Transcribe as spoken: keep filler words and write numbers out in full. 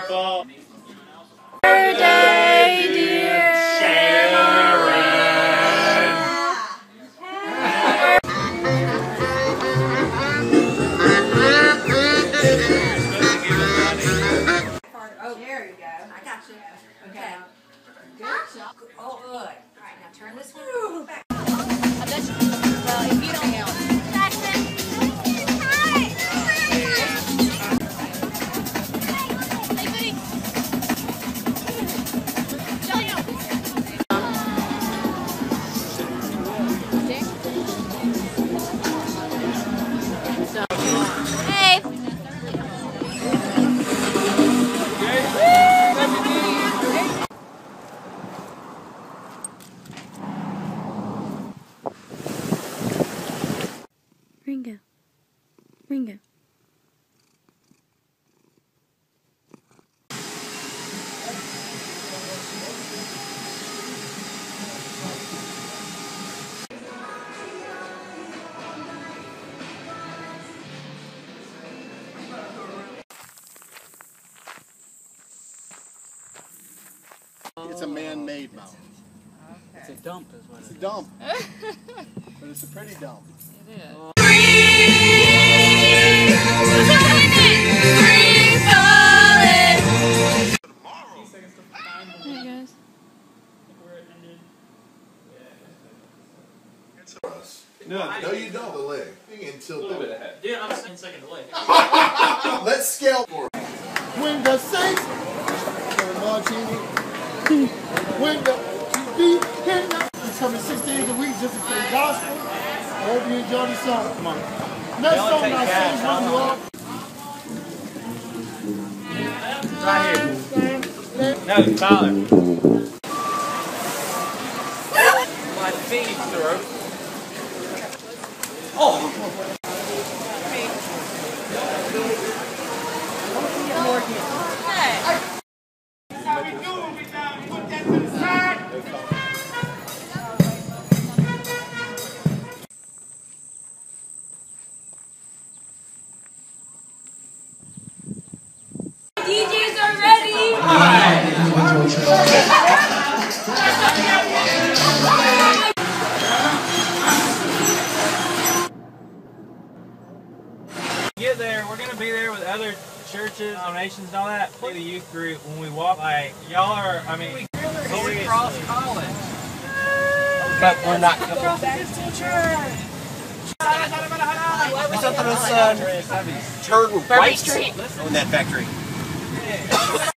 careful. Birthday, dear Sharon. Oh, there you go. I got you. Okay. Good job. Oh, good. All right, now turn this one back. I bet you. Well, if you don't help. Ringo, Ringo. It's a man-made mountain. Okay. It's a dump is what it is. It's a dump. But it's a pretty dump. It is. Oh. No, no, you don't delay. You can tilt a little bit ahead. Yeah, I'm saying second delay. Let's scale for it. Window six. Window two B. It's coming six days a week just to play gospel. I hope you enjoy the song. Come on. Next song I sing when you walk. Right here. No, Tyler. My feet through. Oh! Hey! That's how we do it. We put that to the side. D Js are ready! Hi! Get there, we're gonna be there with other churches, denominations, and all that. Play the youth group when we walk. Like y'all are, I mean, we really across college, okay, but we're not going back to church. What's up with us? Turn right on that factory.